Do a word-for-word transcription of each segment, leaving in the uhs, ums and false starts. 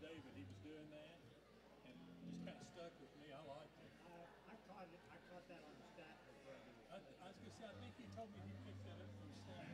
with David. He was doing that, and it just kind of stuck with me. I liked it. Uh, I caught it. I caught that on the Statler brother. I, I was going to say, I think he told me he picked that up from Statler.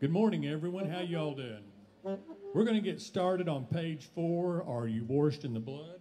Good morning, everyone. How y'all doing? We're going to get started on page four. Are you washed in the blood?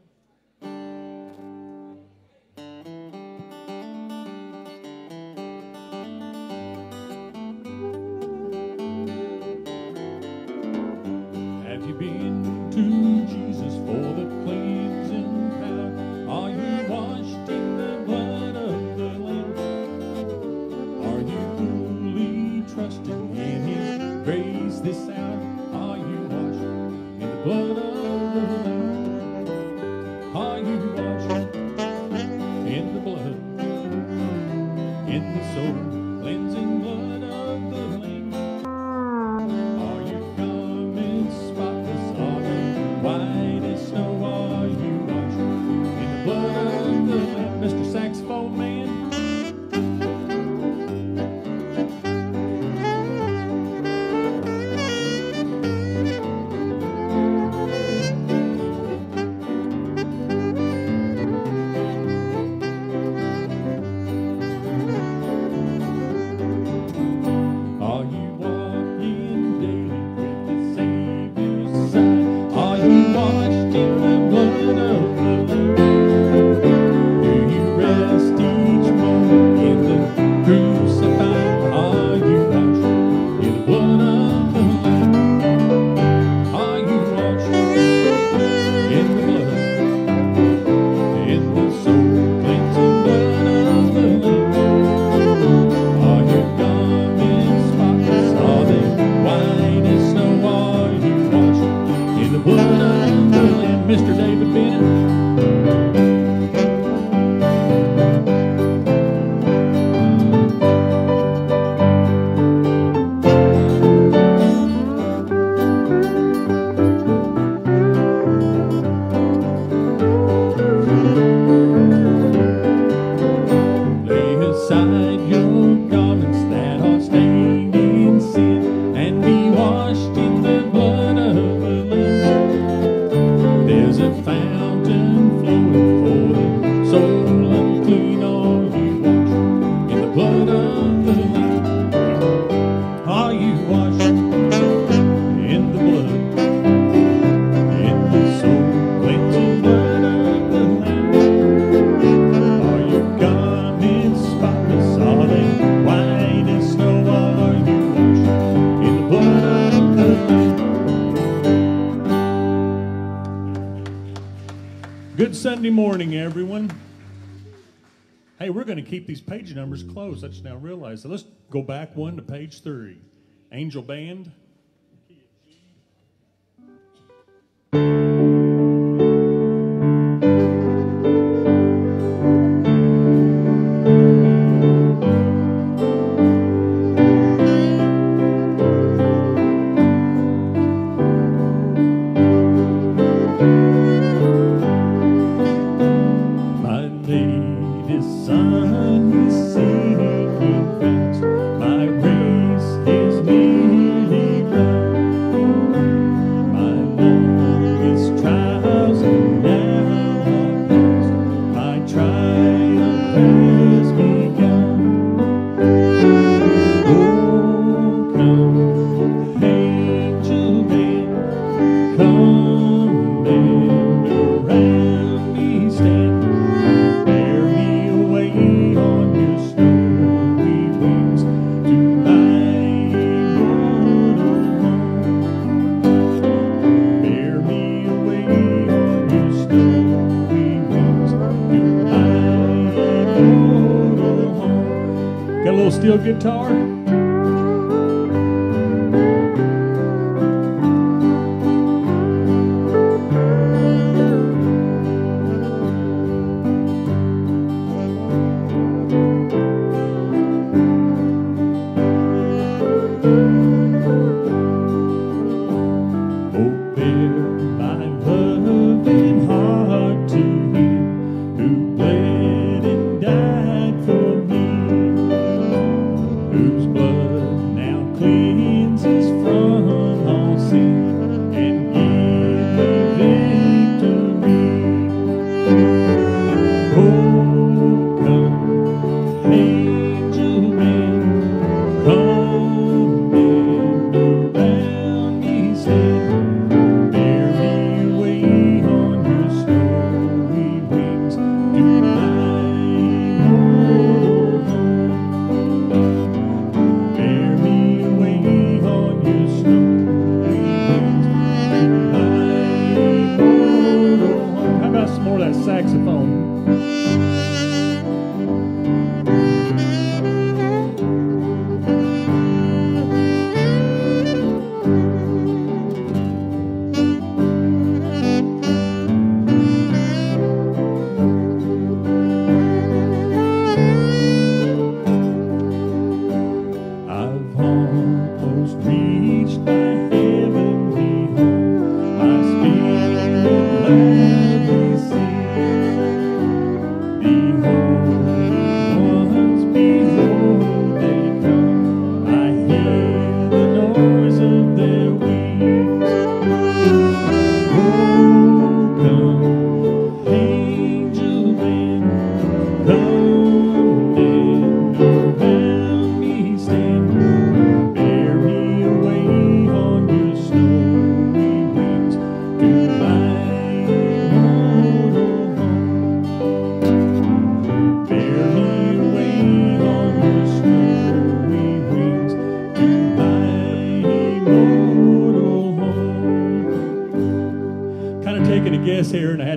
Good morning, everyone. Hey, we're going to keep these page numbers closed. I just now realized. So let's go back one to page three. Angel Band. Around me stand, bear me away on your snow. little steel guitar.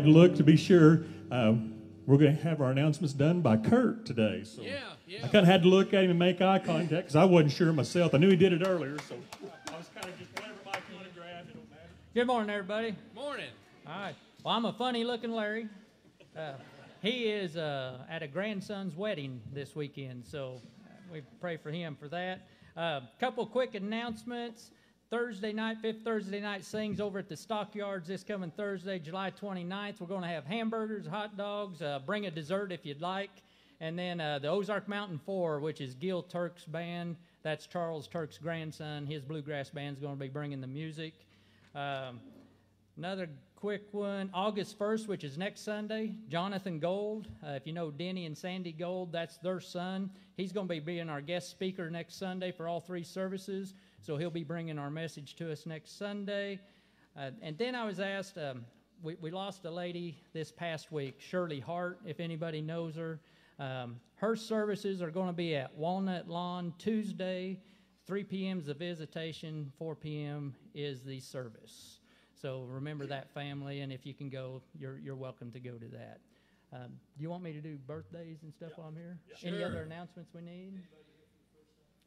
Look to be sure uh, we're going to have our announcements done by Kurt today. So yeah, yeah. I kind of had to look at him and make eye contact because I wasn't sure myself. I knew he did it earlier, so I was kind of just whatever mic you want to grab. It don't matter. Good morning, everybody. Morning. All right. Well, I'm a funny-looking Larry. Uh, he is uh, at a grandson's wedding this weekend, so we pray for him for that. A uh, couple quick announcements. Thursday night, fifth Thursday night sings over at the Stockyards this coming Thursday, July twenty-ninth. We're going to have hamburgers, hot dogs, uh, bring a dessert if you'd like. And then uh, the Ozark Mountain Four, which is Gil Turk's band. That's Charles Turk's grandson. His bluegrass band's going to be bringing the music. Um, another quick one, August first, which is next Sunday, Jonathan Gold. Uh, if you know Denny and Sandy Gold, that's their son. He's going to be being our guest speaker next Sunday for all three services. So he'll be bringing our message to us next Sunday. Uh, and then I was asked, um, we, we lost a lady this past week, Shirley Hart, if anybody knows her. Um, her services are going to be at Walnut Lawn Tuesday. three p m is the visitation, four p m is the service. So remember that, family, and if you can go, you're, you're welcome to go to that. Um, do you want me to do birthdays and stuff yeah. while I'm here? Yeah. Any sure. other announcements we need?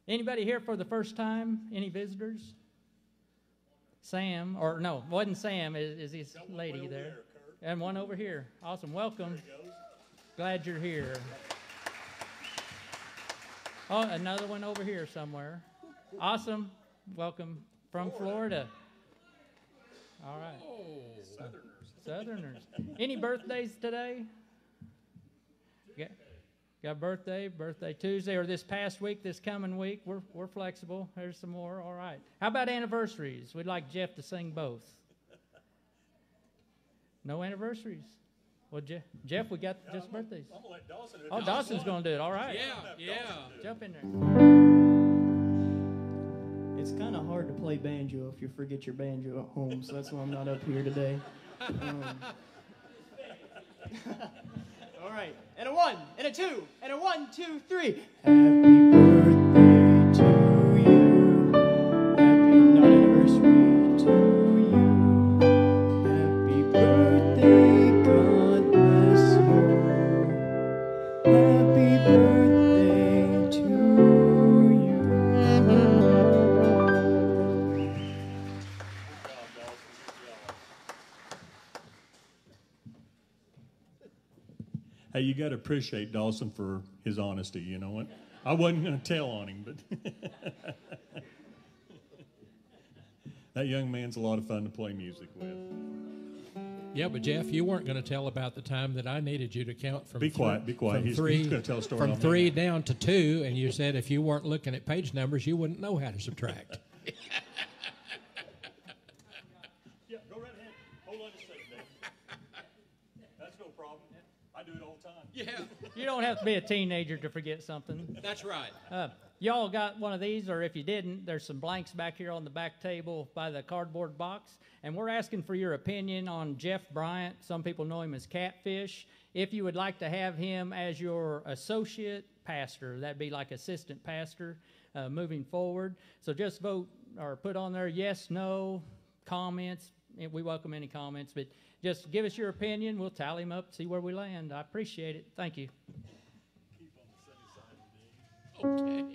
Anybody here for the first time? Any visitors? Sam, or no, wasn't Sam, is, is this lady there? And one over here. Awesome. Welcome. Glad you're here. Oh, another one over here somewhere. Awesome. Welcome from Florida. All right. Southerners. Southerners. Any birthdays today? Yeah. Got birthday, birthday Tuesday, or this past week, this coming week. We're, we're flexible. There's some more. All right. How about anniversaries? We'd like Jeff to sing both. No anniversaries. Well, Jeff, Jeff we got yeah, just I'm gonna, birthdays. I'm going to let Dawson do it. Oh, Dawson's, Dawson's going to do it. All right. Yeah, yeah. Jump in there. It's kind of hard to play banjo if you forget your banjo at home, so that's why I'm not up here today. Um. All right, and a one, and a two, and a one, two, three. Happy birthday to you. Happy not anniversary to you. Happy birthday, God bless you. Happy birthday to you. Hey, you got to appreciate Dawson for his honesty, you know what? I wasn't going to tell on him, but that young man's a lot of fun to play music with. Yeah, but Jeff, you weren't going to tell about the time that I needed you to count from be quiet, th- be quiet. From he's, three, he's going to tell a story from three down to two, and you said if you weren't looking at page numbers, you wouldn't know how to subtract. Yeah, go right ahead. Hold on just a second, Dave. That's no problem. I do it all the time. Yeah, you don't have to be a teenager to forget something. That's right. Uh, Y'all got one of these, or if you didn't, there's some blanks back here on the back table by the cardboard box, and we're asking for your opinion on Jeff Bryant. Some people know him as Catfish. If you would like to have him as your associate pastor, that'd be like assistant pastor uh, moving forward. So just vote or put on there yes, no, comments. We welcome any comments, but just give us your opinion. We'll tally him up, see where we land. I appreciate it. Thank you. Keep on the sunny side of the day. Okay.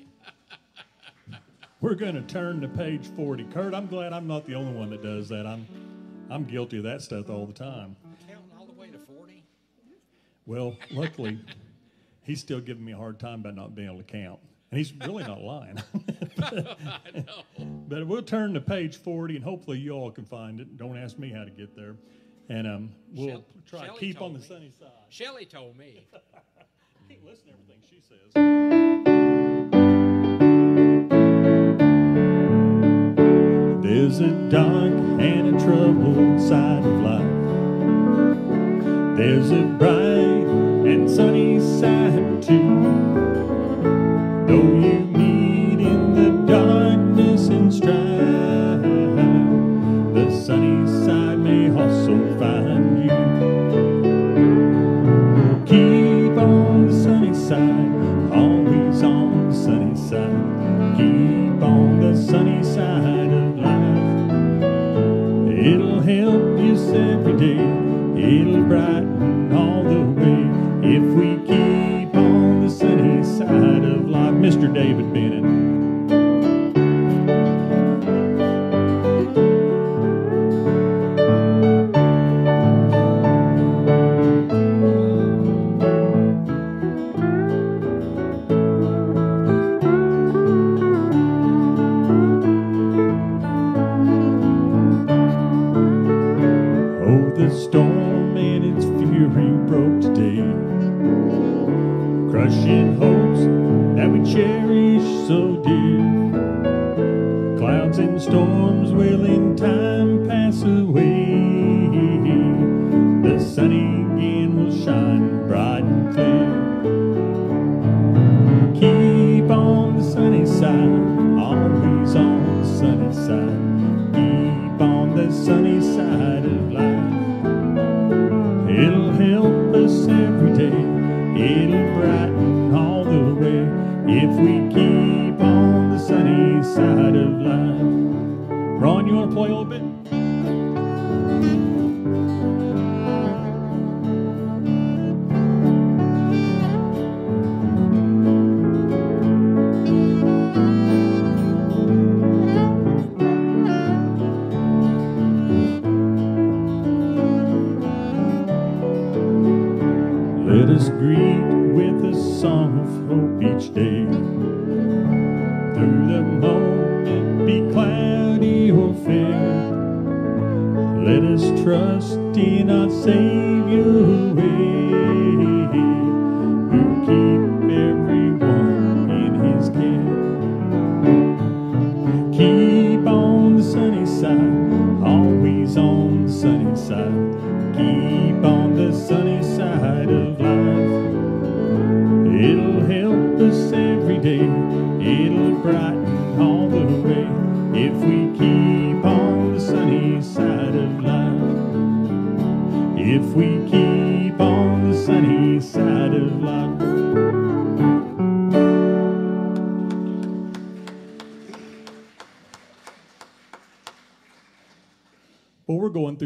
We're going to turn to page forty. Kurt, I'm glad I'm not the only one that does that. I'm I'm guilty of that stuff all the time. Counting all the way to forty? Well, luckily, he's still giving me a hard time about not being able to count. And he's really not lying. but, I know. But we'll turn to page forty, and hopefully you all can find it. Don't ask me how to get there. And um, we'll Shelley, try to keep on the me. sunny side. Shelley told me. You can't listen to everything she says. There's a dark and a troubled side of life. There's a bright and sunny side too. Though you meet in the darkness and strife, the sunny side may also find you. Keep on the sunny side, always on the sunny side. Keep on the sunny side of life. It'll help you every day. It'll brighten all the way. If we keep on the sunny side of life. Mister David Bennett.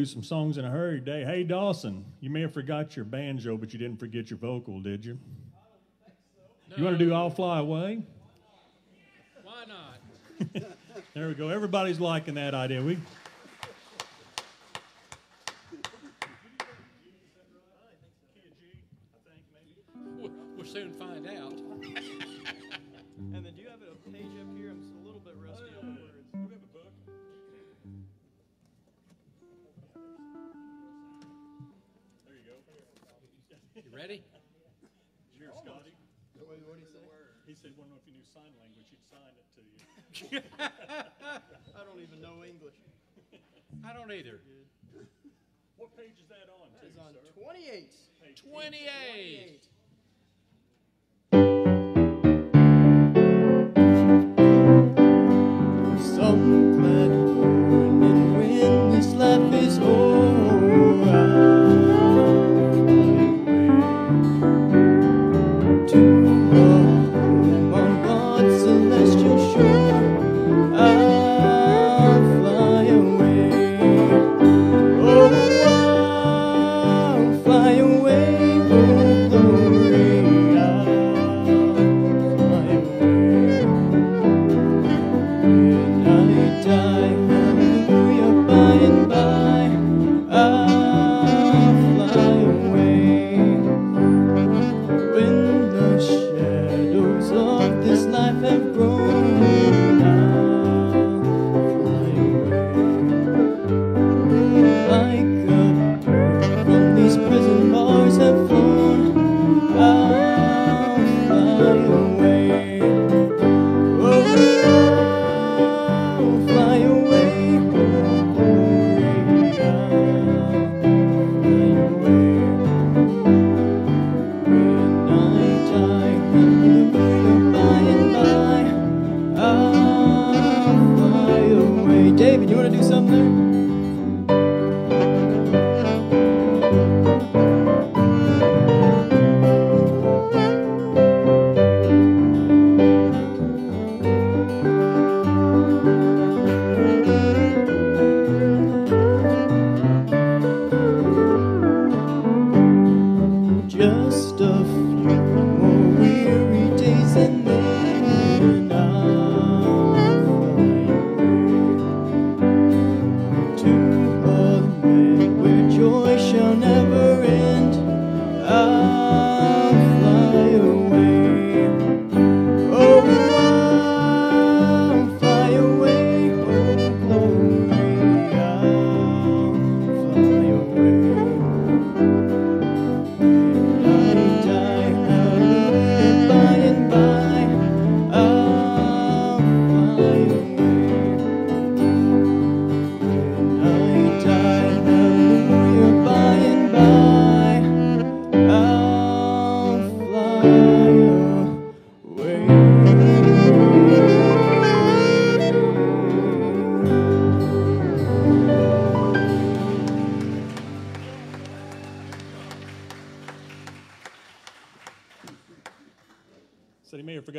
Some songs in a hurry today. Hey, Dawson, you may have forgot your banjo, but you didn't forget your vocal, did you? I don't think so. No. You want to do I'll Fly Away? Why not? Why not? There we go. Everybody's liking that idea. We. And then do you have a page up here? I'm just a little bit rusty on the words. Do we have a book? There you go. You ready? You're Scotty. What did he say? He said, well, if you knew sign language, he'd sign it to you. I don't even know English. I don't either. What page is that on? That is on twenty-eight. twenty-eight.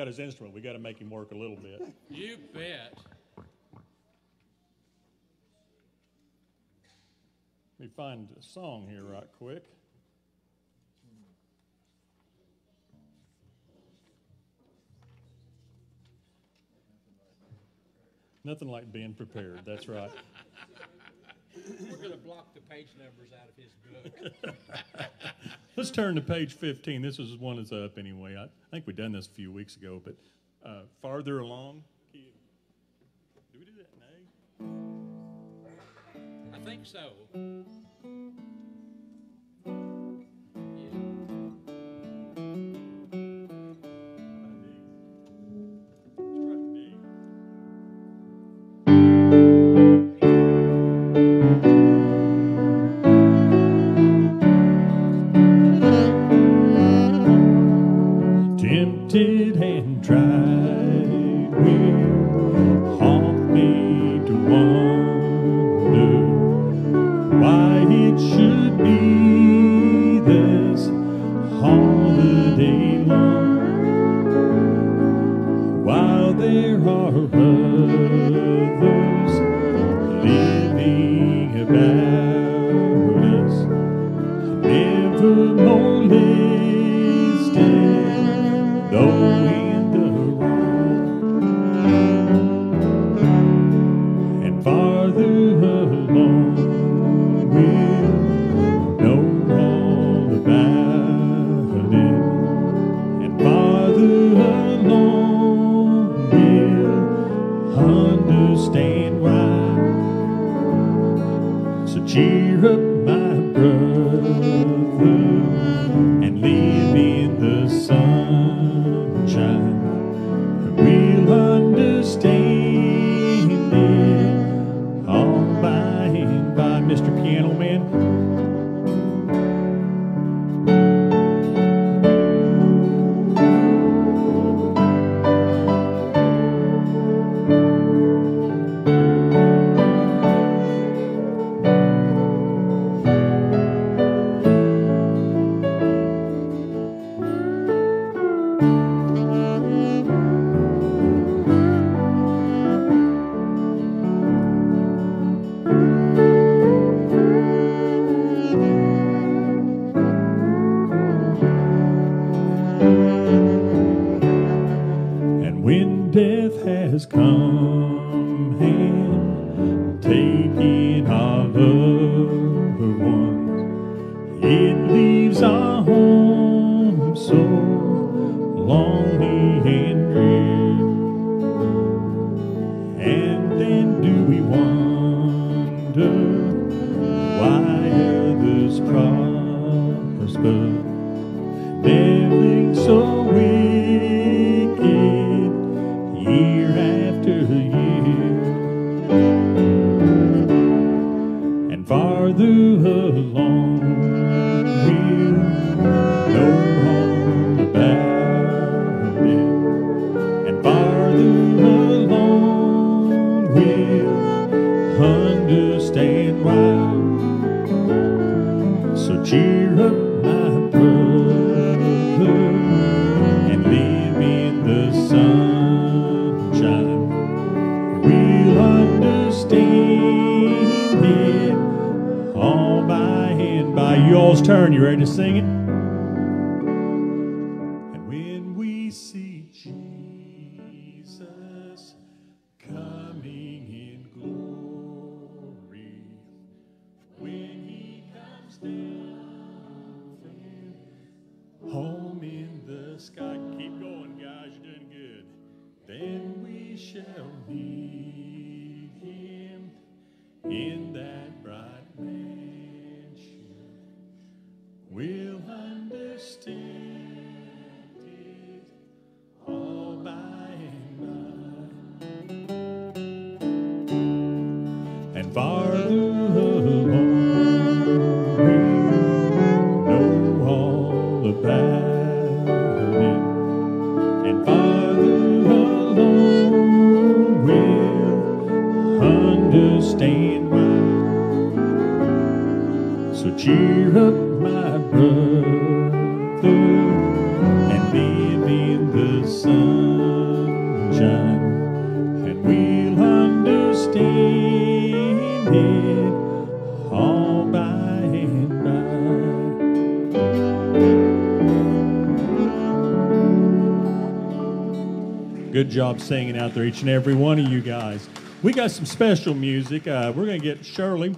His instrument. We got to make him work a little bit. You bet. Let me find a song here right quick. Nothing like being prepared. That's right. We're going to block the page numbers out of his book. Let's turn to page fifteen. This is one that's up anyway. I think we've done this a few weeks ago, but uh, farther along. Do we do that in A? I think so. Father. when death has come and taken our loved ones. It leaves our home so lonely and drear. And then do we wonder why others prosper, living so wicked year after year. And farther along we'll know all about it. And farther along we'll understand why. So cheer up, my brother, and live in the sunshine. We'll understand it all by and by. Y'all's turn. You ready to sing it? And when we see Jesus coming in glory, when he comes down home in the sky, keep going, guys, you're doing good. Then we shall meet him in that bright mansion. We'll understand it all by and by. And farther and farther along we'll understand why. So cheer up, my brother, and live in the sunshine, and we'll understand it all by and by. Good job singing out there, each and every one of you guys. We got some special music. Uh, we're going to get Shirley,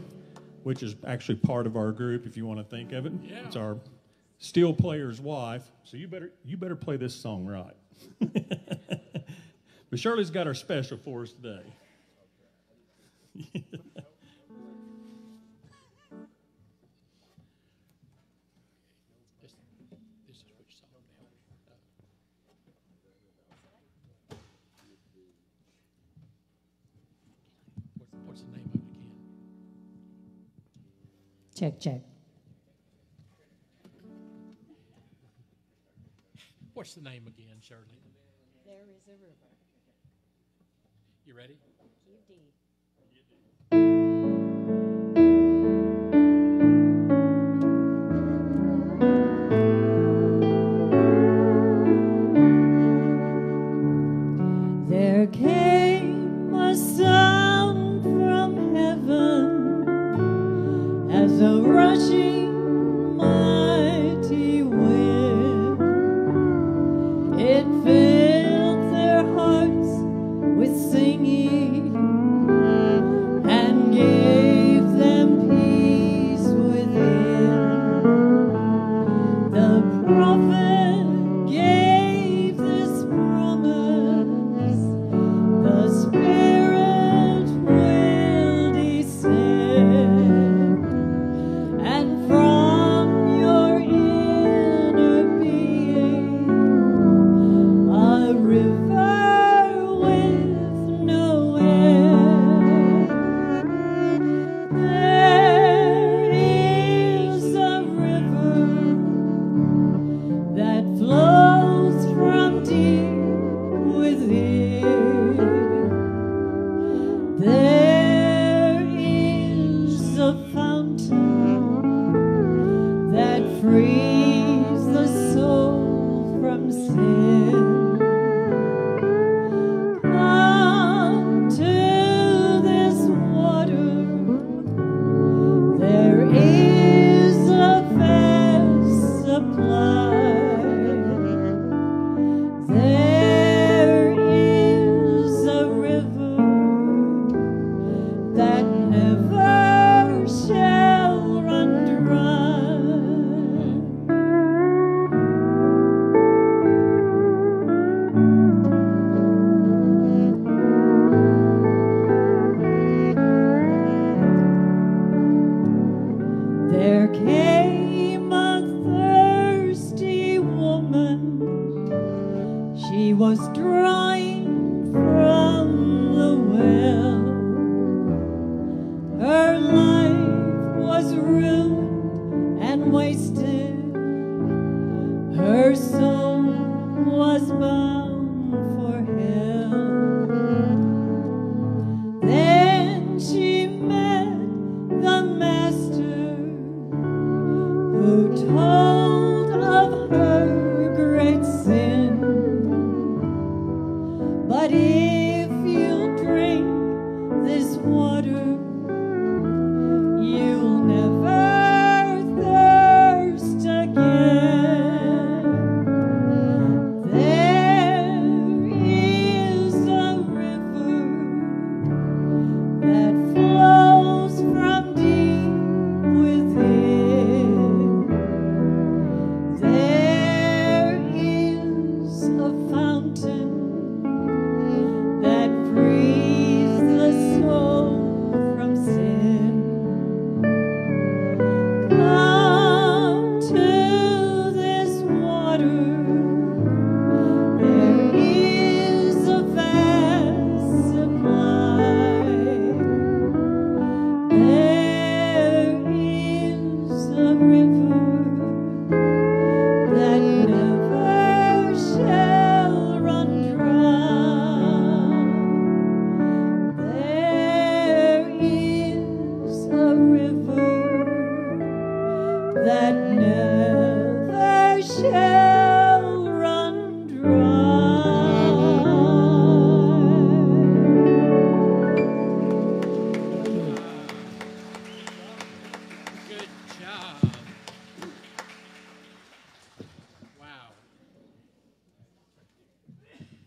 which is actually part of our group, if you want to think of it. Yeah. It's our steel player's wife, so you better you better play this song right. But Shirley's got our special for us today. Check, check. What's the name again, Shirley? There is a river. You ready? You do. You do. There came a sound from heaven, as a rushing mighty wind, it filled their hearts with singing and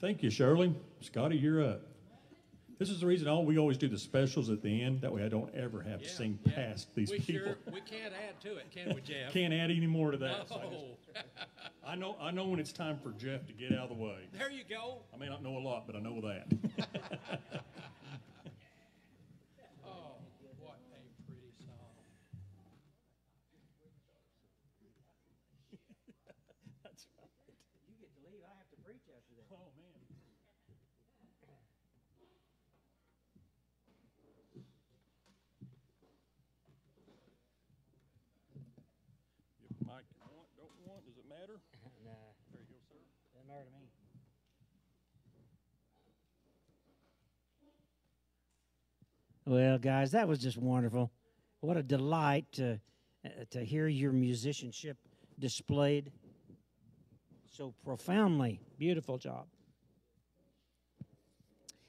Thank you, Shirley. Scotty, you're up. This is the reason all we always do the specials at the end. That way I don't ever have yeah, to sing yeah. past these we people. Sure, we can't add to it, can we, Jeff? Can't add any more to that. No. So I, just, I, know, I know when it's time for Jeff to get out of the way. There you go. I may not know a lot, but I know that. Oh, what a pretty song. That's right. You get to leave. I have to preach after that. Oh, man. Matter? Nah. There you go, sir. Doesn't matter to me. Well, guys, that was just wonderful. What a delight to uh, to hear your musicianship displayed so profoundly. Beautiful job.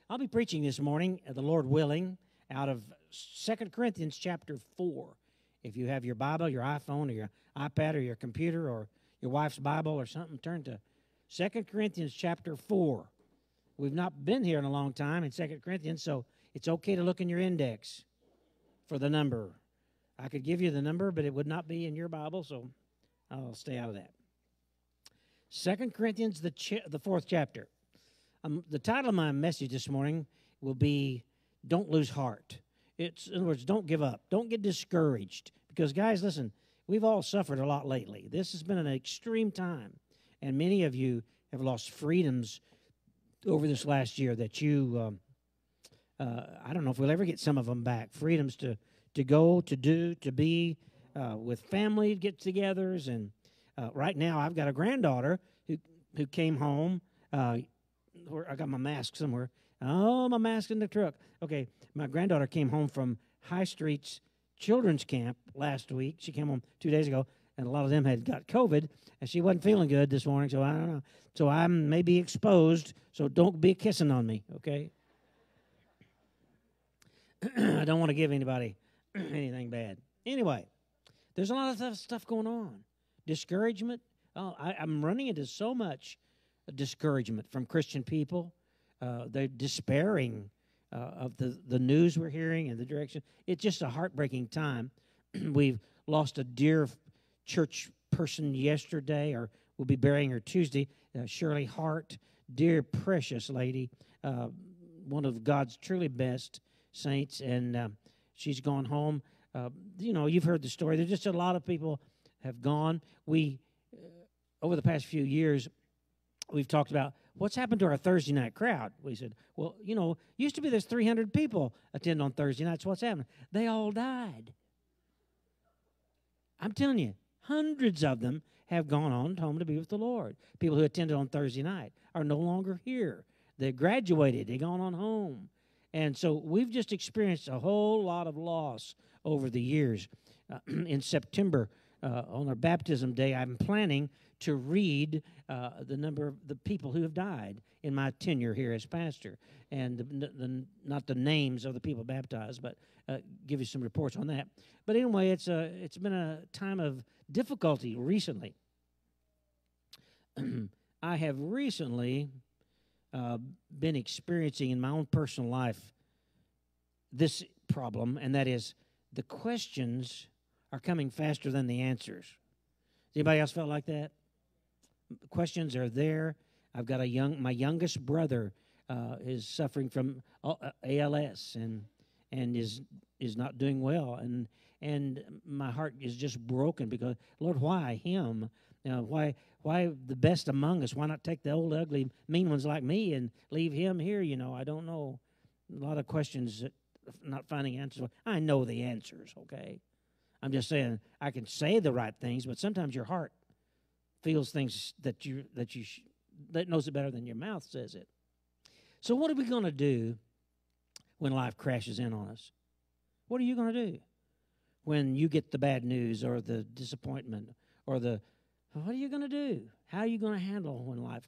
I'll be preaching this morning, the Lord willing, out of Second Corinthians chapter four. If you have your Bible, your iPhone, or your iPad, or your computer, or your wife's Bible or something, turn to Second Corinthians chapter four. We've not been here in a long time in Second Corinthians, so it's okay to look in your index for the number. I could give you the number, but it would not be in your Bible, so I'll stay out of that. Second Corinthians, the, ch the fourth chapter. Um, the title of my message this morning will be, Don't Lose Heart. It's, in other words, don't give up. Don't get discouraged. Because, guys, listen, we've all suffered a lot lately. This has been an extreme time, and many of you have lost freedoms over this last year that you, um, uh, I don't know if we'll ever get some of them back, freedoms to, to go, to do, to be uh, with family get-togethers. And uh, right now I've got a granddaughter who, who came home. Uh, where I got my mask somewhere. Oh, my mask in the truck. Okay, my granddaughter came home from High Street's children's camp last week. She came home two days ago, and a lot of them had got COVID, and she wasn't feeling good this morning, so I don't know. So I may be exposed, so don't be kissing on me, okay? I don't want to give anybody anything bad. Anyway, there's a lot of stuff going on. Discouragement. Oh, I, I'm running into so much discouragement from Christian people. Uh, they're despairing Uh, of the, the news we're hearing and the direction. It's just a heartbreaking time. We've lost a dear church person yesterday, or we'll be burying her Tuesday, uh, Shirley Hart, dear, precious lady, uh, one of God's truly best saints, and uh, she's gone home. Uh, you know, you've heard the story. There's just a lot of people have gone. We, uh, over the past few years, we've talked about what's happened to our Thursday night crowd? We said, well, you know, used to be there's three hundred people attend on Thursday nights. What's happening? They all died. I'm telling you, hundreds of them have gone on home to be with the Lord. People who attended on Thursday night are no longer here. They graduated. They've gone on home. And so we've just experienced a whole lot of loss over the years. Uh, in September, uh, on our baptism day, I'm planning to read uh, the number of the people who have died in my tenure here as pastor. And the, the, not the names of the people baptized, but uh, give you some reports on that. But anyway, it's a, it's been a time of difficulty recently. I have recently... Uh, been experiencing in my own personal life this problem, and that is the questions are coming faster than the answers. Does anybody else felt like that? Questions are there. I've got a young, my youngest brother uh, is suffering from A L S and and is is not doing well, and and my heart is just broken because, Lord, why him? Now, why why the best among us? Why not take the old, ugly, mean ones like me and leave him here? You know, I don't know. A lot of questions, that not finding answers. I know the answers, okay? I'm just saying I can say the right things, but sometimes your heart feels things that you that you sh- that knows it better than your mouth says it. So what are we going to do when life crashes in on us? What are you going to do when you get the bad news or the disappointment or the... What are you going to do? How are you going to handle when life?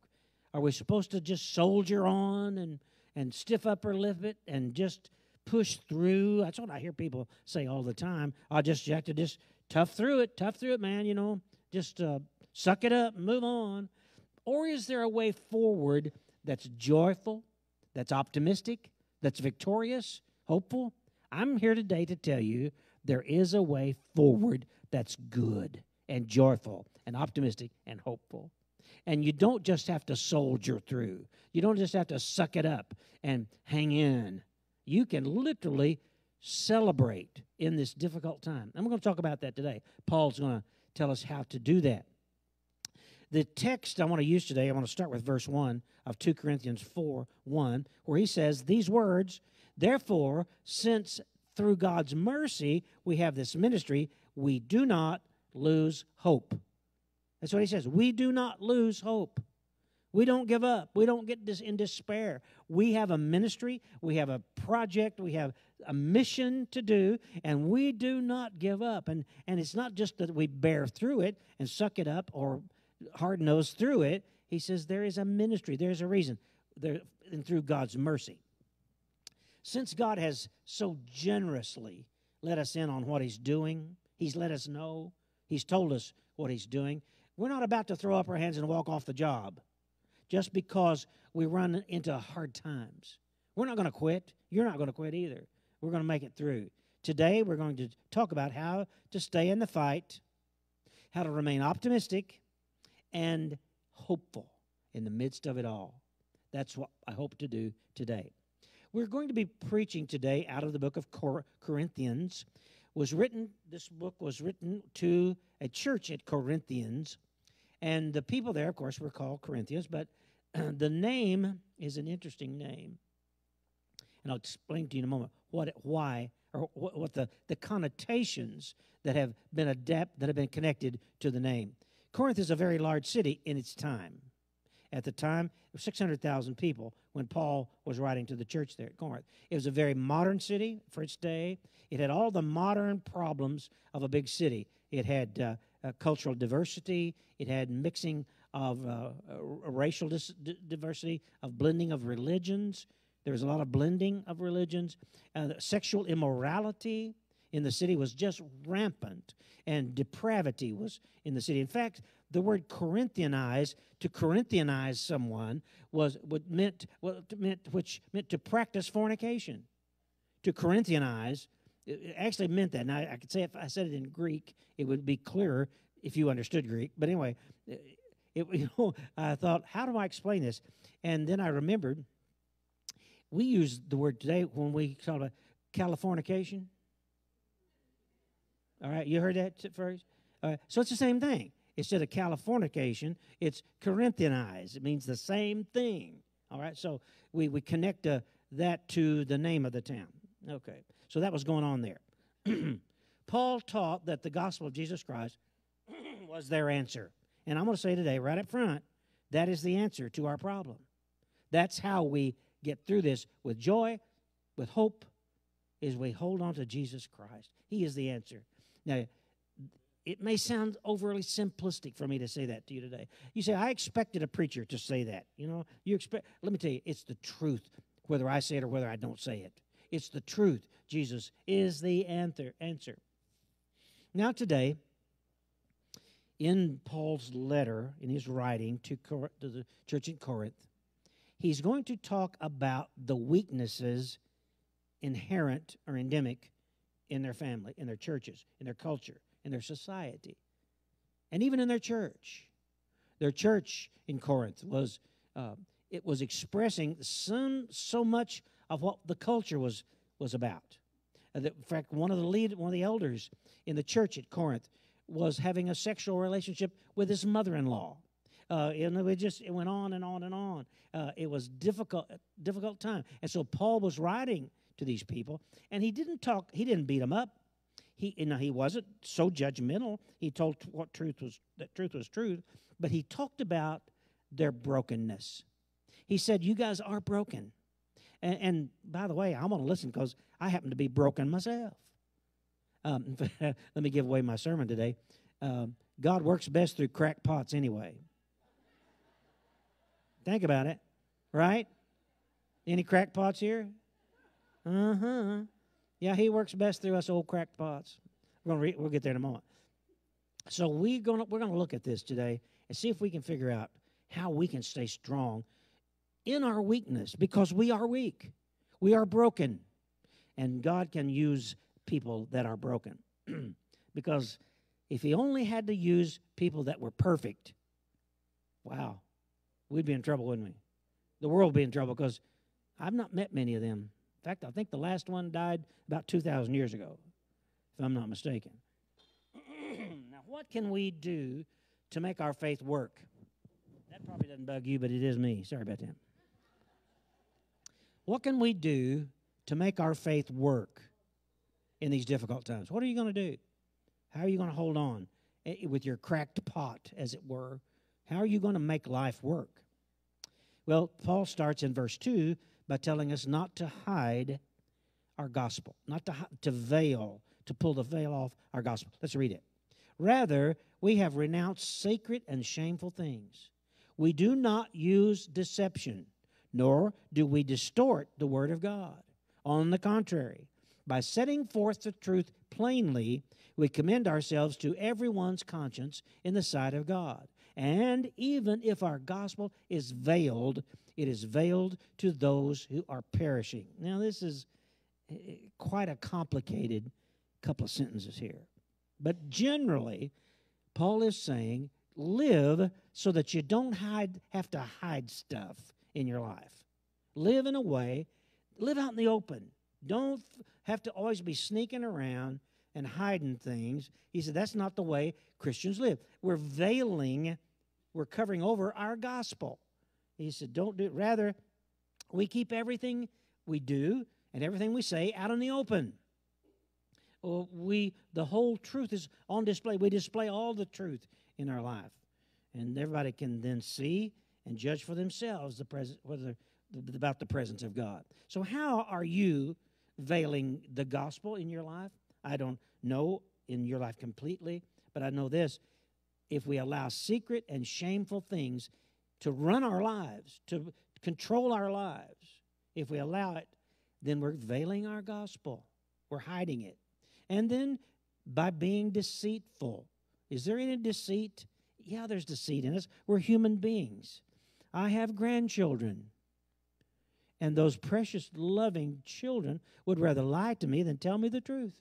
Are we supposed to just soldier on and, and stiff upper lip it and just push through? That's what I hear people say all the time. I just you have to just tough through it, tough through it, man, you know. Just uh, suck it up and move on. Or is there a way forward that's joyful, that's optimistic, that's victorious, hopeful? I'm here today to tell you there is a way forward that's good and joyful and optimistic and hopeful. And you don't just have to soldier through. You don't just have to suck it up and hang in. You can literally celebrate in this difficult time. I'm going to talk about that today. Paul's going to tell us how to do that. The text I want to use today, I want to start with verse one of two Corinthians four one, where he says these words, "Therefore, since through God's mercy we have this ministry, we do not lose hope." That's what he says. We do not lose hope. We don't give up. We don't get in despair. We have a ministry. We have a project. We have a mission to do, and we do not give up. And, and it's not just that we bear through it and suck it up or hard-nose through it. He says there is a ministry. There's a reason. There, and through God's mercy. Since God has so generously let us in on what he's doing, he's let us know, he's told us what he's doing. We're not about to throw up our hands and walk off the job just because we run into hard times. We're not going to quit. You're not going to quit either. We're going to make it through. Today, we're going to talk about how to stay in the fight, how to remain optimistic and hopeful in the midst of it all. That's what I hope to do today. We're going to be preaching today out of the book of Cor- Corinthians. Was written, this book was written to a church at Corinthians, and the people there, of course, were called Corinthians, but the name is an interesting name, and I'll explain to you in a moment what, why, or what, what the, the connotations that have been adapt, that have been connected to the name. Corinth is a very large city in its time. At the time, it was six hundred thousand people when Paul was writing to the church there at Corinth. It was a very modern city for its day. It had all the modern problems of a big city. It had uh, uh, cultural diversity. It had mixing of uh, uh, racial dis- diversity, of blending of religions. There was a lot of blending of religions. Uh, sexual immorality in the city was just rampant, and depravity was in the city. In fact, the word Corinthianize, to Corinthianize someone, was what meant, well, meant which meant to practice fornication. To Corinthianize, it actually meant that. Now, I could say if I said it in Greek, it would be clearer if you understood Greek. But anyway, it, you know, I thought, how do I explain this? And then I remembered, we use the word today when we talk about Californication. All right, you heard that phrase? All right, so it's the same thing. Instead of Californication, it's Corinthians. It means the same thing. All right, so we, we connect uh, that to the name of the town. Okay, so that was going on there. Paul taught that the gospel of Jesus Christ was their answer. And I'm going to say today, right up front, that is the answer to our problem. That's how we get through this with joy, with hope, is we hold on to Jesus Christ. He is the answer. Now, it may sound overly simplistic for me to say that to you today. You say, I expected a preacher to say that. You know, you expect. Let me tell you, it's the truth, whether I say it or whether I don't say it. It's the truth. Jesus is the answer. Now today, in Paul's letter, in his writing to, Cor- to the church in Corinth, he's going to talk about the weaknesses inherent or endemic in their family, in their churches, in their culture, in their society, and even in their church. Their church in Corinth was, uh, it was expressing some, so much of what the culture was, was about. In fact, one of the lead, one of the elders in the church at Corinth was having a sexual relationship with his mother-in-law. Uh, and it just it went on and on and on. Uh, it was difficult, difficult time. And so Paul was writing to these people, and he didn't talk. He didn't beat them up. He you know, he wasn't so judgmental. He told what truth was that truth was truth, but he talked about their brokenness. He said, "You guys are broken." And, and by the way, I want to listen because I happen to be broken myself. Um, let me give away my sermon today. Um, God works best through crackpots anyway. Think about it, right? Any crackpots here? Uh-huh. Yeah, he works best through us old crackpots. We're gonna re- we'll get there in a moment. So we're gonna we're gonna look at this today and see if we can figure out how we can stay strong in our weakness, because we are weak, we are broken, and God can use people that are broken. Because if He only had to use people that were perfect, wow, we'd be in trouble, wouldn't we? The world would be in trouble because I've not met many of them. In fact, I think the last one died about two thousand years ago, if I'm not mistaken. Now, what can we do to make our faith work? That probably doesn't bug you, but it is me. Sorry about that. What can we do to make our faith work in these difficult times? What are you going to do? How are you going to hold on with your cracked pot, as it were? How are you going to make life work? Well, Paul starts in verse two by telling us not to hide our gospel, not to, to veil, to pull the veil off our gospel. Let's read it. Rather, we have renounced secret and shameful things. We do not use deception, nor do we distort the word of God. On the contrary, by setting forth the truth plainly, we commend ourselves to everyone's conscience in the sight of God. And even if our gospel is veiled, it is veiled to those who are perishing. Now, this is quite a complicated couple of sentences here. But generally, Paul is saying, live so that you don't hide, have to hide stuff in your life. Live in a way, live out in the open. Don't have to always be sneaking around and hiding things. He said that's not the way Christians live. We're veiling, we're covering over our gospel. He said, don't do it. Rather, we keep everything we do and everything we say out in the open. We, the whole truth is on display. We display all the truth in our life. And everybody can then see and judge for themselves the pres- whether, about the presence of God. So how are you veiling the gospel in your life? I don't know in your life completely, but I know this. If we allow secret and shameful things to run our lives, to control our lives, if we allow it, then we're veiling our gospel. We're hiding it. And then by being deceitful. Is there any deceit? Yeah, there's deceit in us. We're human beings. I have grandchildren. And those precious, loving children would rather lie to me than tell me the truth.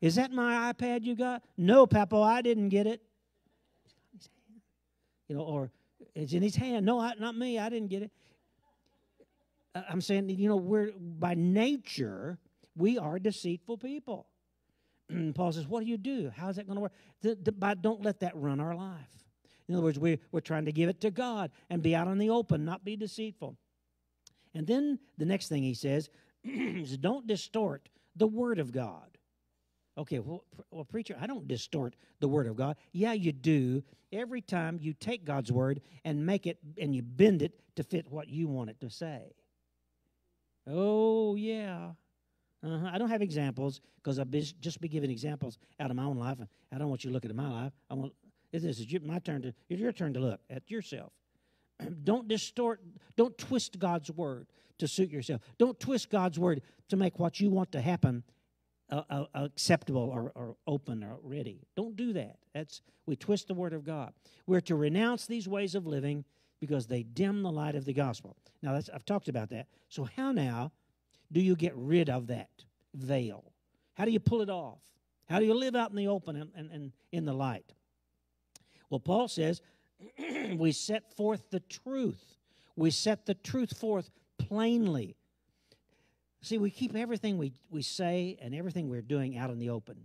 Is that my iPad you got? No, Papo, I didn't get it. You know, or it's in his hand. No, I, not me. I didn't get it. I'm saying, you know, we're by nature, we are deceitful people. Paul says, what do you do? How is that going to work? The, the, by, don't let that run our life. In other words, we, we're trying to give it to God and be out in the open, not be deceitful. And then the next thing he says is don't distort the Word of God. Okay, well, well, preacher, I don't distort the Word of God. Yeah, you do. Every time you take God's Word and make it, and you bend it to fit what you want it to say. Oh, yeah. Uh-huh. I don't have examples because I've just been giving examples out of my own life. I don't want you to look at my life. I want this is my turn to. It's your turn to look at yourself. Don't distort. Don't twist God's Word to suit yourself. Don't twist God's Word to make what you want to happen Uh, uh, acceptable or, or open or ready. Don't do that. That's we twist the Word of God. We're to renounce these ways of living because they dim the light of the gospel. Now, that's, I've talked about that. So how now do you get rid of that veil? How do you pull it off? How do you live out in the open and, and, and in the light? Well, Paul says we set forth the truth. We set the truth forth plainly. See, we keep everything we, we say and everything we're doing out in the open.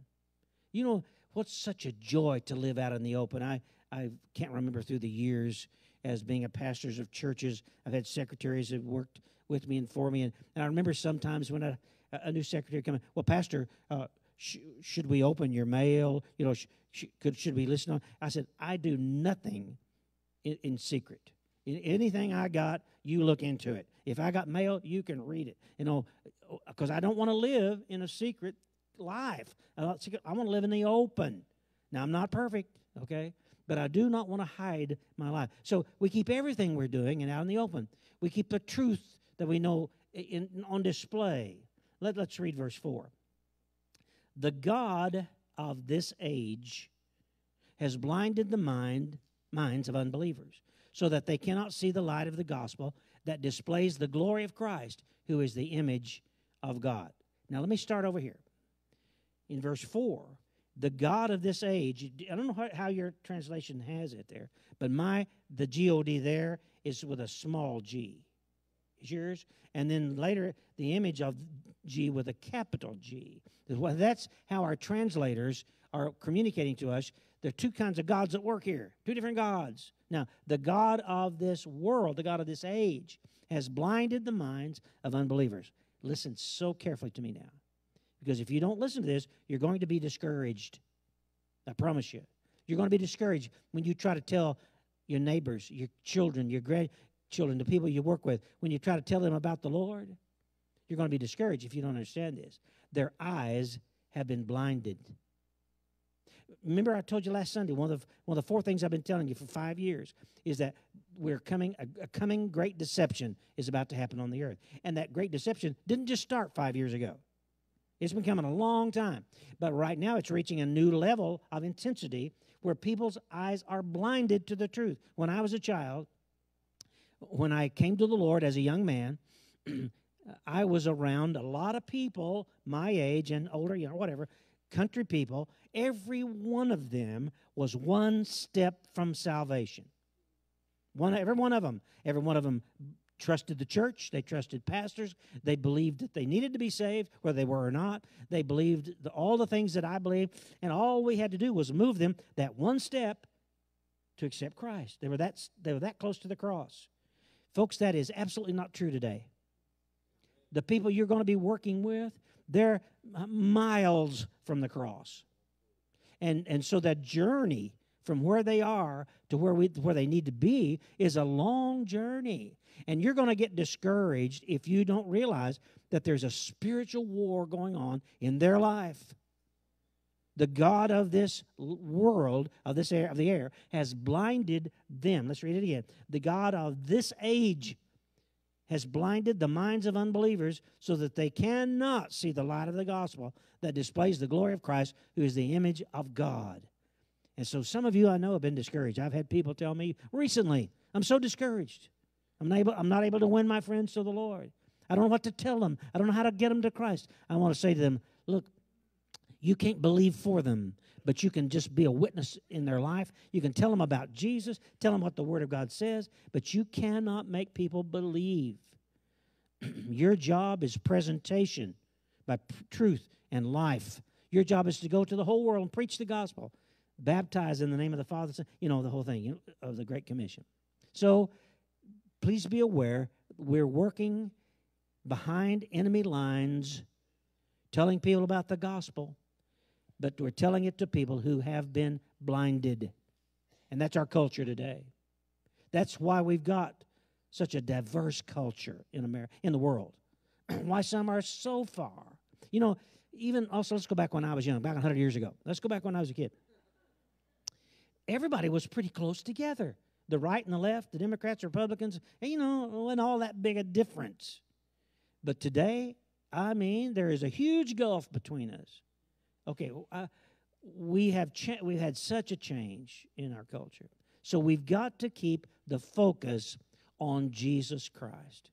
You know, what's such a joy to live out in the open? I, I can't remember through the years as being a pastor of churches. I've had secretaries that worked with me and for me. And, and I remember sometimes when a, a new secretary came in, well, Pastor, uh, sh- should we open your mail? You know, sh- sh- could, should we listen on? I said, I do nothing in, in secret. Anything I got, you look into it. If I got mail, you can read it. You know, because I don't want to live in a secret life. I want to live in the open. Now, I'm not perfect, okay? But I do not want to hide my life. So we keep everything we're doing and out in the open. We keep the truth that we know in, on display. Let, let's read verse four. The God of this age has blinded the mind, minds of unbelievers, so that they cannot see the light of the gospel that displays the glory of Christ, who is the image of God. Now, let me start over here. In verse four, the God of this age, I don't know how your translation has it there, but my, the G O D there is with a small g. Is yours? And then later, the image of G with a capital G. That's how our translators are communicating to us. There are two kinds of gods at work here, two different gods. Now, the God of this world, the God of this age, has blinded the minds of unbelievers. Listen so carefully to me now, because if you don't listen to this, you're going to be discouraged. I promise you. You're going to be discouraged when you try to tell your neighbors, your children, your grandchildren, the people you work with, when you try to tell them about the Lord. You're going to be discouraged if you don't understand this. Their eyes have been blinded. Remember I told you last Sunday, one of the, one of the four things I've been telling you for five years is that we're coming a, a coming great deception is about to happen on the earth. And that great deception didn't just start five years ago. It's been coming a long time. But right now it's reaching a new level of intensity where people's eyes are blinded to the truth. When I was a child, when I came to the Lord as a young man, I was around a lot of people my age and older, you know, whatever, country people. Every one of them was one step from salvation. One, every one of them. Every one of them trusted the church. They trusted pastors. They believed that they needed to be saved, whether they were or not. They believed the, all the things that I believed, and all we had to do was move them that one step to accept Christ. They were that, they were that close to the cross. Folks, that is absolutely not true today. The people you're going to be working with, they're miles from the cross. And and so that journey from where they are to where we where they need to be is a long journey. And you're going to get discouraged if you don't realize that there's a spiritual war going on in their life. The God of this world, of this air, of the air, has blinded them. Let's read it again. The God of this age has blinded the minds of unbelievers so that they cannot see the light of the gospel that displays the glory of Christ, who is the image of God. And so some of you I know have been discouraged. I've had people tell me recently, I'm so discouraged. I'm not able, I'm not able to win my friends to the Lord. I don't know what to tell them. I don't know how to get them to Christ. I want to say to them, look, you can't believe for them, but you can just be a witness in their life. You can tell them about Jesus, tell them what the Word of God says, but you cannot make people believe. Your job is presentation by p- truth and life. Your job is to go to the whole world and preach the gospel. Baptize in the name of the Father, Son, you know, the whole thing, you know, of the Great Commission. So please be aware, we're working behind enemy lines, telling people about the gospel, but we're telling it to people who have been blinded. And that's our culture today. That's why we've got such a diverse culture in America, in the world. Why some are so far. You know, even also, let's go back when I was young, back a hundred years ago. Let's go back when I was a kid. Everybody was pretty close together. The right and the left, the Democrats, Republicans, you know, wasn't all that big a difference. But today, I mean, there is a huge gulf between us. Okay, uh, we have cha we've had such a change in our culture. So we've got to keep the focus on Jesus Christ.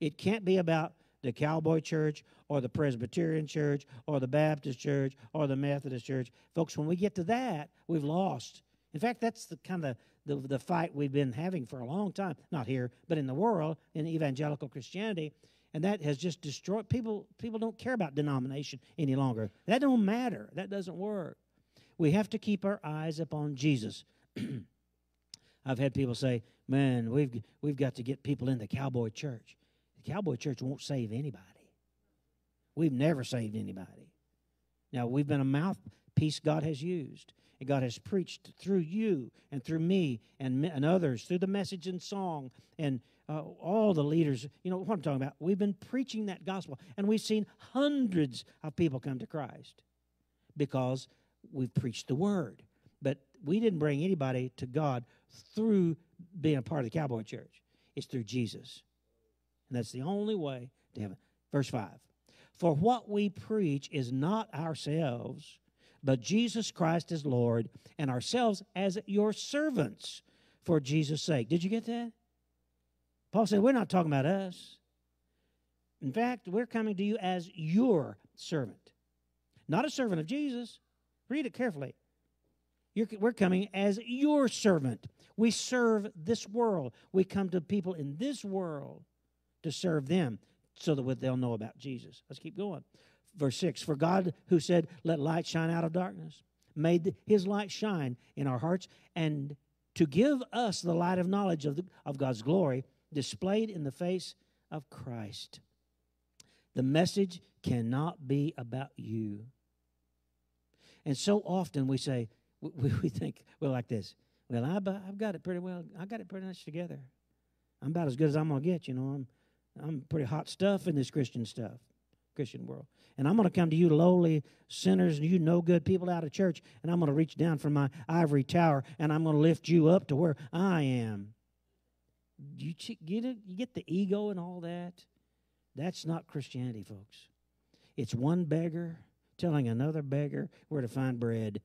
It can't be about the Cowboy Church or the Presbyterian Church or the Baptist Church or the Methodist Church. Folks, when we get to that, we've lost. In fact, that's the kind of the, the fight we've been having for a long time, not here, but in the world, in evangelical Christianity. And that has just destroyed people. People don't care about denomination any longer. That don't matter. That doesn't work. We have to keep our eyes upon Jesus. I've had people say, man, we've, we've got to get people in the Cowboy Church. The Cowboy Church won't save anybody. We've never saved anybody. Now, we've been a mouthpiece God has used. And God has preached through you and through me and, and others, through the message and song and uh, all the leaders. You know what I'm talking about. We've been preaching that gospel, and we've seen hundreds of people come to Christ because we've preached the word. But we didn't bring anybody to God through being a part of the Cowboy Church. It's through Jesus. And that's the only way to heaven. Verse five, for what we preach is not ourselves, but Jesus Christ is Lord, and ourselves as your servants for Jesus' sake. Did you get that? Paul said, we're not talking about us. In fact, we're coming to you as your servant. Not a servant of Jesus. Read it carefully. You're, we're coming as your servant. We serve this world. We come to people in this world to serve them so that they'll know about Jesus. Let's keep going. Verse six, for God who said, let light shine out of darkness, made his light shine in our hearts, and to give us the light of knowledge of, the, of God's glory displayed in the face of Christ. The message cannot be about you. And so often we say, we, we think, well, like this, well, I, I've got it pretty well. I got it pretty much together. I'm about as good as I'm going to get, you know. I'm, I'm pretty hot stuff in this Christian stuff. Christian world. And I'm going to come to you lowly sinners and you no good people out of church, and I'm going to reach down from my ivory tower and I'm going to lift you up to where I am. You get it? You get the ego and all that? That's not Christianity, folks. It's one beggar telling another beggar where to find bread.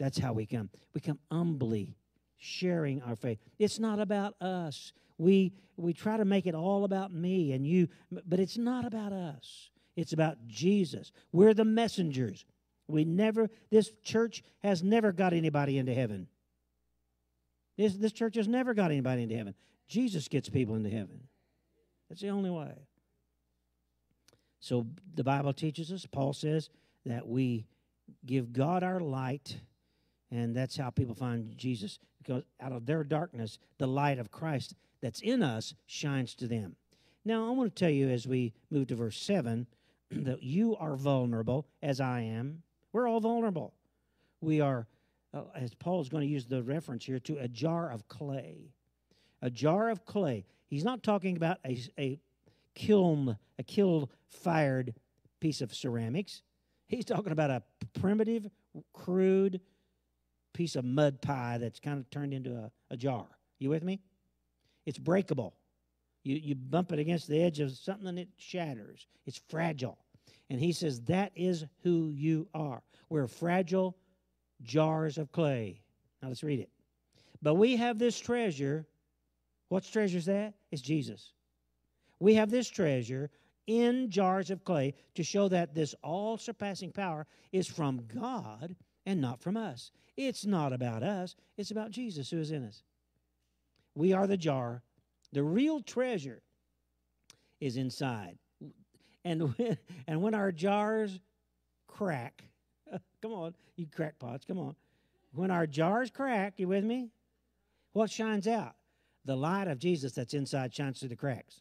That's how we come. We come humbly sharing our faith. It's not about us. We, we try to make it all about me and you, but it's not about us. It's about Jesus. We're the messengers. We never, this church has never got anybody into heaven. This, this church has never got anybody into heaven. Jesus gets people into heaven. That's the only way. So the Bible teaches us, Paul says, that we give God our light, and that's how people find Jesus, because out of their darkness, the light of Christ that's in us shines to them. Now, I want to tell you as we move to verse seven that you are vulnerable, as I am. We're all vulnerable. We are, uh, as Paul's going to use the reference here, to a jar of clay. A jar of clay. He's not talking about a, a kiln, a kiln-fired piece of ceramics. He's talking about a primitive, crude piece of mud pie that's kind of turned into a, a jar. You with me? It's breakable. You, you bump it against the edge of something and it shatters. It's fragile. And he says, that is who you are. We're fragile jars of clay. Now let's read it. But we have this treasure. What treasure is that? It's Jesus. We have this treasure in jars of clay to show that this all-surpassing power is from God and not from us. It's not about us. It's about Jesus who is in us. We are the jar. The real treasure is inside. And when, and when our jars crack. Come on, you crackpots, come on. When our jars crack, you with me? What shines out? The light of Jesus that's inside shines through the cracks.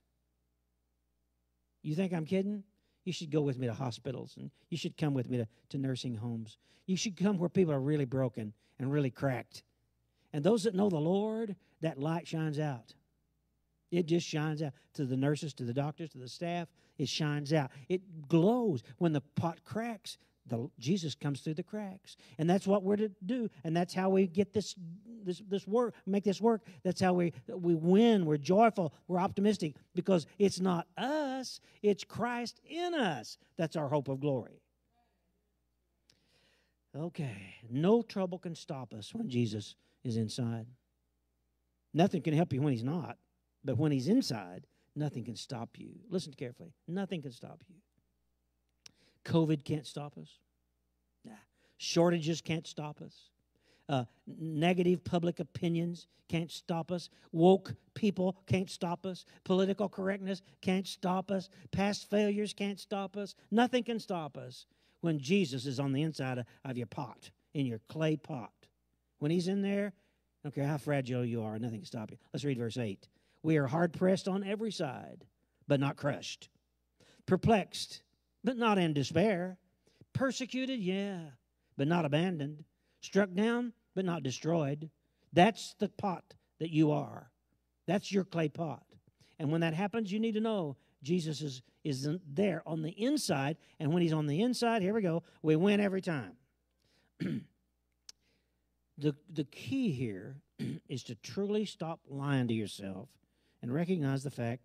You think I'm kidding? You should go with me to hospitals, and you should come with me to, to nursing homes. You should come where people are really broken and really cracked. And those that know the Lord, that light shines out. It just shines out to the nurses, to the doctors, to the staff. It shines out. It glows. When the pot cracks, the, Jesus comes through the cracks. And that's what we're to do. And that's how we get this this this work, make this work. That's how we, we win. We're joyful. We're optimistic because it's not us. It's Christ in us. That's our hope of glory. Okay. No trouble can stop us when Jesus is inside. Nothing can help you when he's not. But when he's inside, nothing can stop you. Listen carefully. Nothing can stop you. COVID can't stop us. Nah. Shortages can't stop us. Uh, negative public opinions can't stop us. Woke people can't stop us. Political correctness can't stop us. Past failures can't stop us. Nothing can stop us when Jesus is on the inside of, of your pot, in your clay pot. When he's in there, I don't care how fragile you are, nothing can stop you. Let's read verse eight. We are hard-pressed on every side, but not crushed. Perplexed, but not in despair. Persecuted, yeah, but not abandoned. Struck down, but not destroyed. That's the pot that you are. That's your clay pot. And when that happens, you need to know Jesus is, is there on the inside. And when he's on the inside, here we go, we win every time. The, the key here is to truly stop lying to yourself and recognize the fact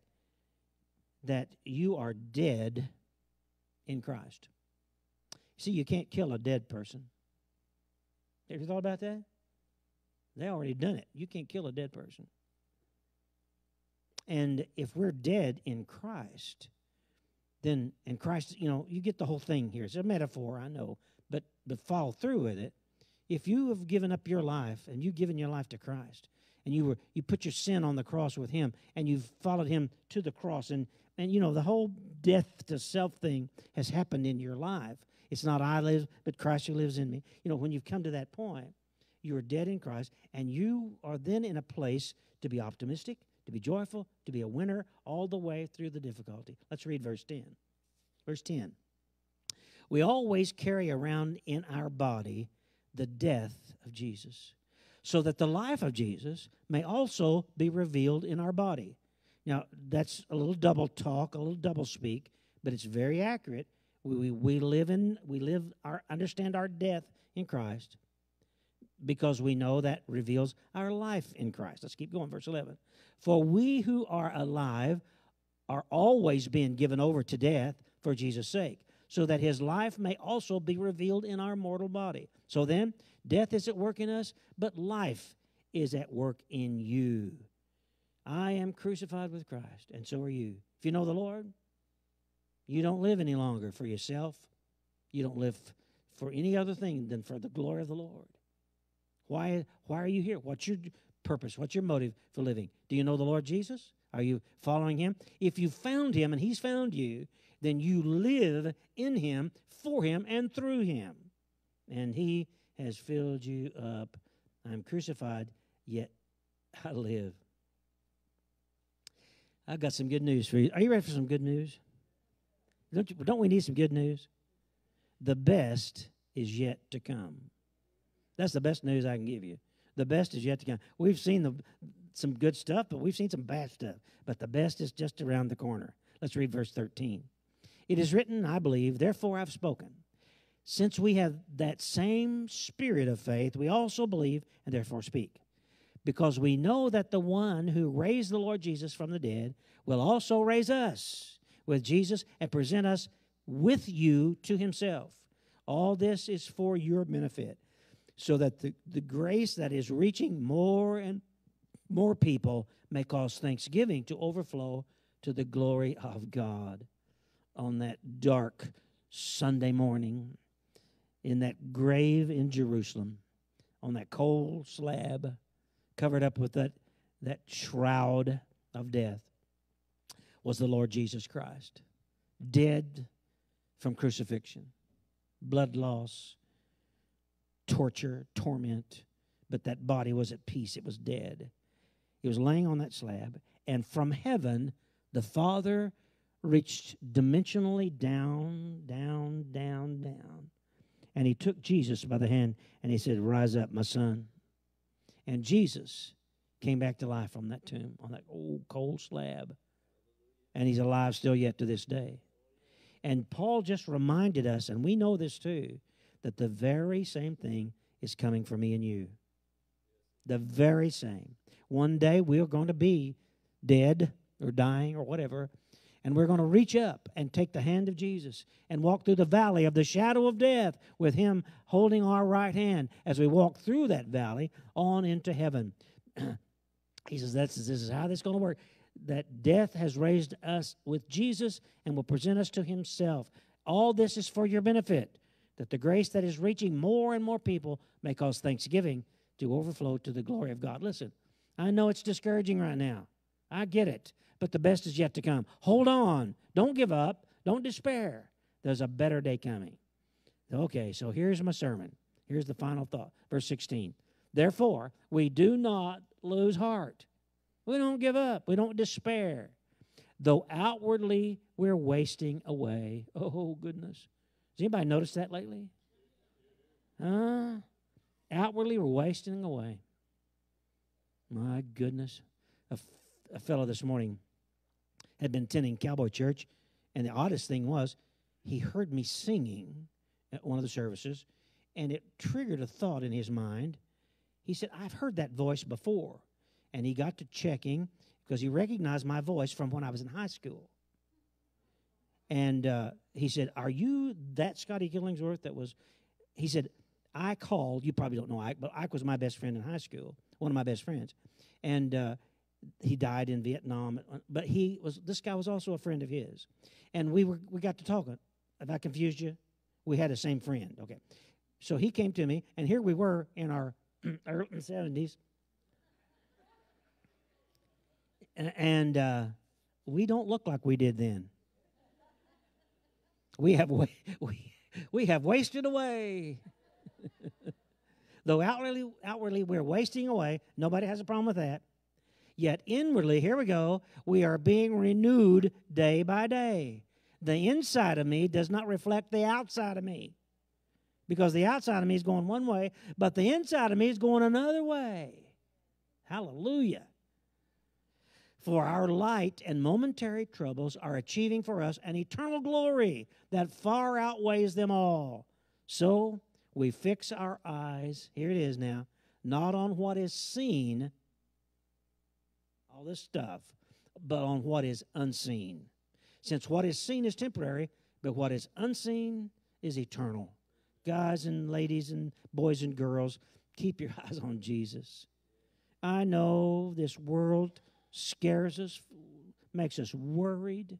that you are dead in Christ. See, you can't kill a dead person. Have you thought about that? They already done it. You can't kill a dead person. And if we're dead in Christ, then, and Christ, you know, you get the whole thing here. It's a metaphor, I know, but the follow through with it, if you have given up your life and you've given your life to Christ, and you were you put your sin on the cross with him, and you've followed him to the cross, and, and you know, the whole death to self thing has happened in your life. It's not I live, but Christ who lives in me. You know, when you've come to that point, you are dead in Christ, and you are then in a place to be optimistic, to be joyful, to be a winner all the way through the difficulty. Let's read verse ten. Verse ten. We always carry around in our body the death of Jesus, so that the life of Jesus may also be revealed in our body. Now, that's a little double talk, a little double speak, but it's very accurate. We, we, we live in, we live our, understand our death in Christ because we know that reveals our life in Christ. Let's keep going, verse eleven. For we who are alive are always being given over to death for Jesus' sake, so that his life may also be revealed in our mortal body. So then, death is at work in us, but life is at work in you. I am crucified with Christ, and so are you. If you know the Lord, you don't live any longer for yourself. You don't live for any other thing than for the glory of the Lord. Why, why are you here? What's your purpose? What's your motive for living? Do you know the Lord Jesus? Are you following him? If you found him and he's found you, then you live in him, for him, and through him. And he has filled you up. I'm crucified, yet I live. I've got some good news for you. Are you ready for some good news? Don't, you, don't we need some good news? The best is yet to come. That's the best news I can give you. The best is yet to come. We've seen the, some good stuff, but we've seen some bad stuff. But the best is just around the corner. Let's read verse thirteen. It is written, I believe, therefore I've spoken. Since we have that same spirit of faith, we also believe and therefore speak. Because we know that the one who raised the Lord Jesus from the dead will also raise us with Jesus and present us with you to himself. All this is for your benefit, so that the, the grace that is reaching more and more people may cause thanksgiving to overflow to the glory of God. On that dark Sunday morning, in that grave in Jerusalem, on that cold slab, covered up with that, that shroud of death, was the Lord Jesus Christ, dead from crucifixion. blood loss, torture, torment, but that body was at peace. It was dead. It was laying on that slab, and from heaven, the Father reached dimensionally down, down, down, down, and he took Jesus by the hand, and he said, "Rise up, my son." And Jesus came back to life from that tomb, on that old cold slab, and he's alive still yet to this day. And Paul just reminded us, and we know this too, that the very same thing is coming for me and you. The very same. One day we're going to be dead or dying or whatever, and we're going to reach up and take the hand of Jesus and walk through the valley of the shadow of death with him holding our right hand as we walk through that valley on into heaven. He says, this is how this is going to work. That death has raised us with Jesus and will present us to himself. All this is for your benefit, that the grace that is reaching more and more people may cause thanksgiving to overflow to the glory of God. Listen, I know it's discouraging right now. I get it, but the best is yet to come. Hold on. Don't give up. Don't despair. There's a better day coming. Okay, so here's my sermon. Here's the final thought. Verse sixteen. Therefore, we do not lose heart. We don't give up. We don't despair. Though outwardly we're wasting away. Oh, goodness. Has anybody noticed that lately? Huh? Outwardly we're wasting away. My goodness. A, f- a fellow this morning had been attending Cowboy Church, and the oddest thing was he heard me singing at one of the services, and it triggered a thought in his mind. He said, "I've heard that voice before." And he got to checking because he recognized my voice from when I was in high school. And uh, he said, "Are you that Scotty Killingsworth that was?" He said, "I called." You probably don't know Ike, but Ike was my best friend in high school, one of my best friends. And uh, he died in Vietnam. But he was this guy was also a friend of his. And we were we got to talking. Have I confused you? We had the same friend. Okay. So he came to me, and here we were in our early seventies. And uh, we don't look like we did then. We have wa- we we have wasted away. Though outwardly outwardly we're wasting away, nobody has a problem with that. Yet inwardly, here we go, we are being renewed day by day. The inside of me does not reflect the outside of me, because the outside of me is going one way, but the inside of me is going another way. Hallelujah. For our light and momentary troubles are achieving for us an eternal glory that far outweighs them all. So we fix our eyes, here it is now, not on what is seen, all this stuff, but on what is unseen. Since what is seen is temporary, but what is unseen is eternal. Guys and ladies and boys and girls, keep your eyes on Jesus. I know this world scares us, makes us worried.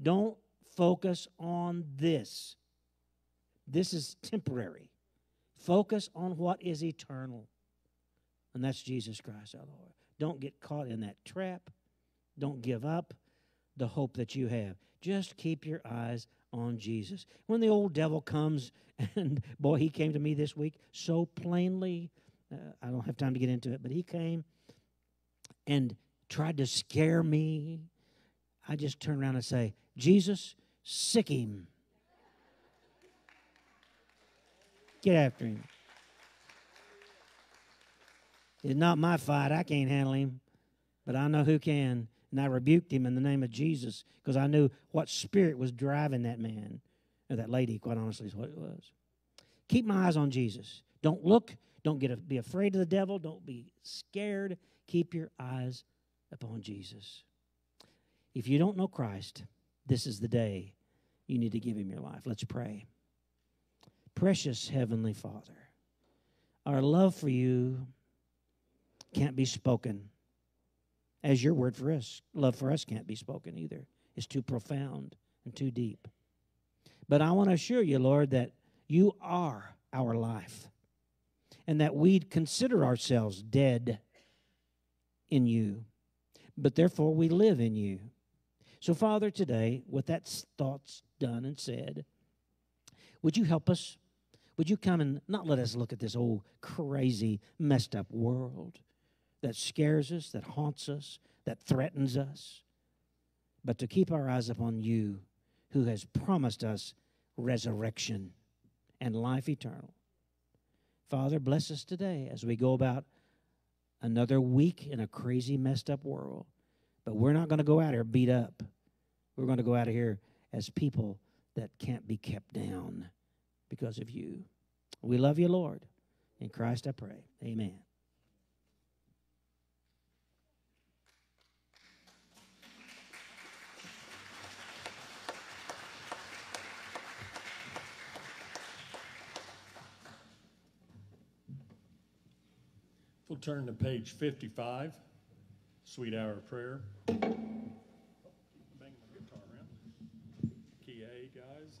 Don't focus on this. This is temporary. Focus on what is eternal, and that's Jesus Christ our Lord. Don't get caught in that trap. Don't give up the hope that you have. Just keep your eyes on Jesus. When the old devil comes, and boy, he came to me this week so plainly. Uh, I don't have time to get into it, but he came and tried to scare me. I just turn around and say, "Jesus, sick him. Get after him. It's not my fight. I can't handle him, but I know who can." And I rebuked him in the name of Jesus, because I knew what spirit was driving that man, or that lady, quite honestly, is what it was. Keep my eyes on Jesus. Don't look. Don't get a, be afraid of the devil. Don't be scared. Keep your eyes upon Jesus. If you don't know Christ, this is the day you need to give him your life. Let's pray. Precious Heavenly Father, our love for you can't be spoken, as your word for us. Love for us can't be spoken either. It's too profound and too deep. But I want to assure you, Lord, that you are our life, and that we consider ourselves dead in you, but therefore we live in you. So, Father, today, with that thoughts done and said, Would you help us? Would you come and not let us look at this old, crazy, messed up world that scares us, that haunts us, that threatens us, but to keep our eyes upon you who has promised us resurrection and life eternal. Father, bless us today as we go about another week in a crazy, messed up world. But we're not going to go out here beat up. We're going to go out of here as people that can't be kept down because of you. We love you, Lord. In Christ I pray. Amen. We'll turn to page fifty-five, Sweet Hour of Prayer. Oh, bang my guitar around. Key A, guys.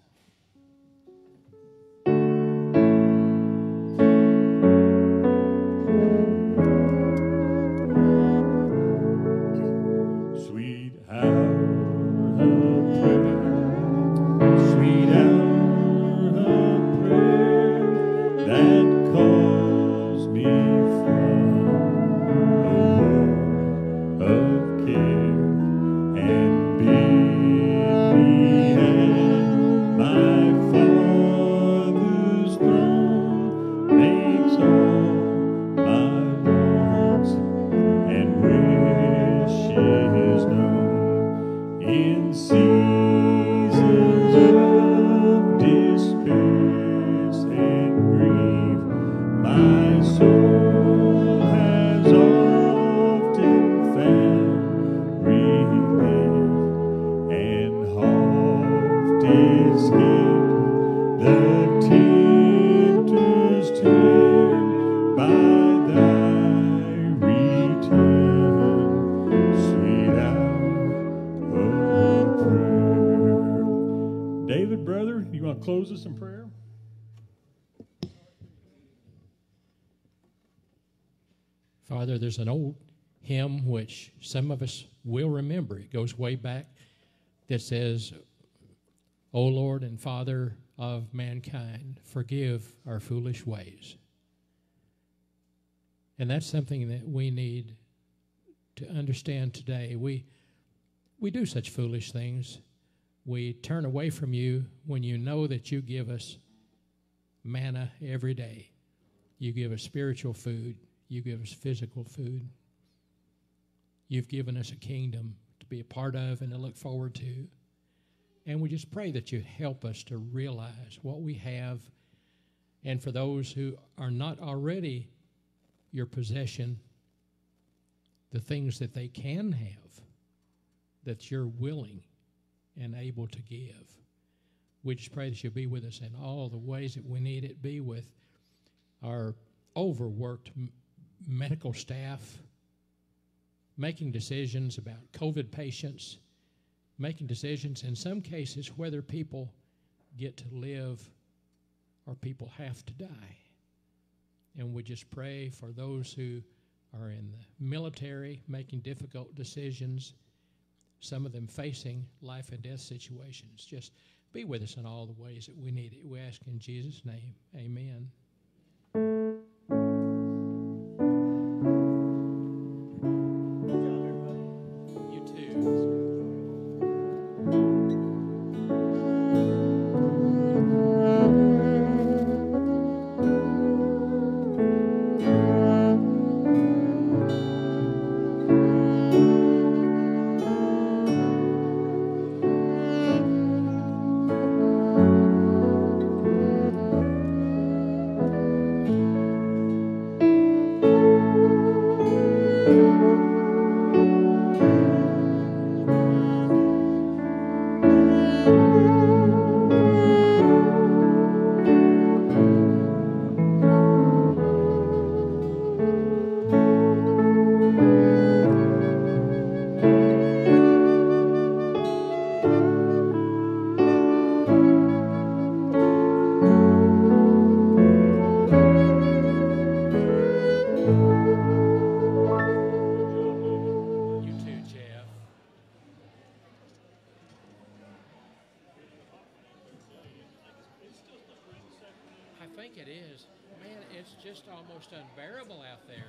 There's an old hymn which some of us will remember. It goes way back that says, O Lord and Father of mankind, forgive our foolish ways. And that's something that we need to understand today. We, we do such foolish things. We turn away from you when you know that you give us manna every day. You give us spiritual food. You give us physical food. You've given us a kingdom to be a part of and to look forward to. And we just pray that you help us to realize what we have. And for those who are not already your possession, the things that they can have, that you're willing and able to give. We just pray that you'll be with us in all the ways that we need it. Be with our overworked medical staff, making decisions about COVID patients, making decisions in some cases whether people get to live or people have to die. And we just pray for those who are in the military, making difficult decisions, some of them facing life and death situations. Just be with us in all the ways that we need it. We ask in Jesus' name, amen. think it is, man, it's just almost unbearable out there.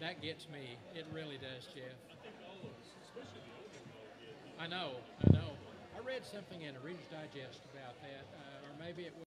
That gets me. It really does, Jeff. I know, I know. I read something in a Reader's Digest about that, uh, or maybe it was